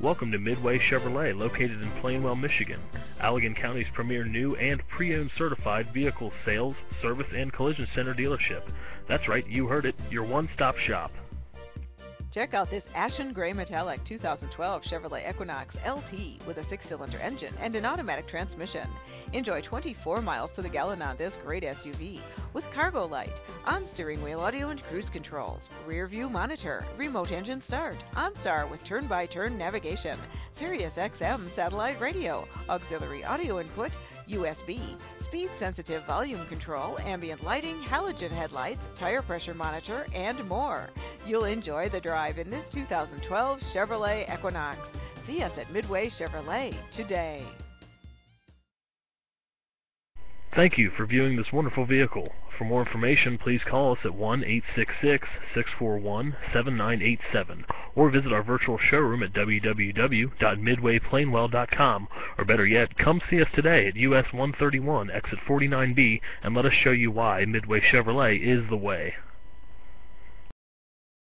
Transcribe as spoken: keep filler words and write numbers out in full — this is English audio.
Welcome to Midway Chevrolet, located in Plainwell, Michigan, Allegan County's premier new and pre-owned certified vehicle sales, service, and collision center dealership. That's right, you heard it, your one-stop shop. Check out this Ashen Gray Metallic two thousand twelve Chevrolet Equinox L T with a six-cylinder engine and an automatic transmission. Enjoy twenty-four miles to the gallon on this great S U V with cargo light, on-steering wheel audio and cruise controls, rear-view monitor, remote engine start, OnStar with turn-by-turn navigation, Sirius X M satellite radio, auxiliary audio input, U S B, speed-sensitive volume control, ambient lighting, halogen headlights, tire pressure monitor, and more. You'll enjoy the drive in this two thousand twelve Chevrolet Equinox. See us at Midway Chevrolet today. Thank you for viewing this wonderful vehicle. For more information, please call us at one eight six six, six four one, seven nine eight seven or visit our virtual showroom at w w w dot midway plainwell dot com, or better yet, come see us today at U S one thirty-one, exit forty-nine B, and let us show you why Midway Chevrolet is the way.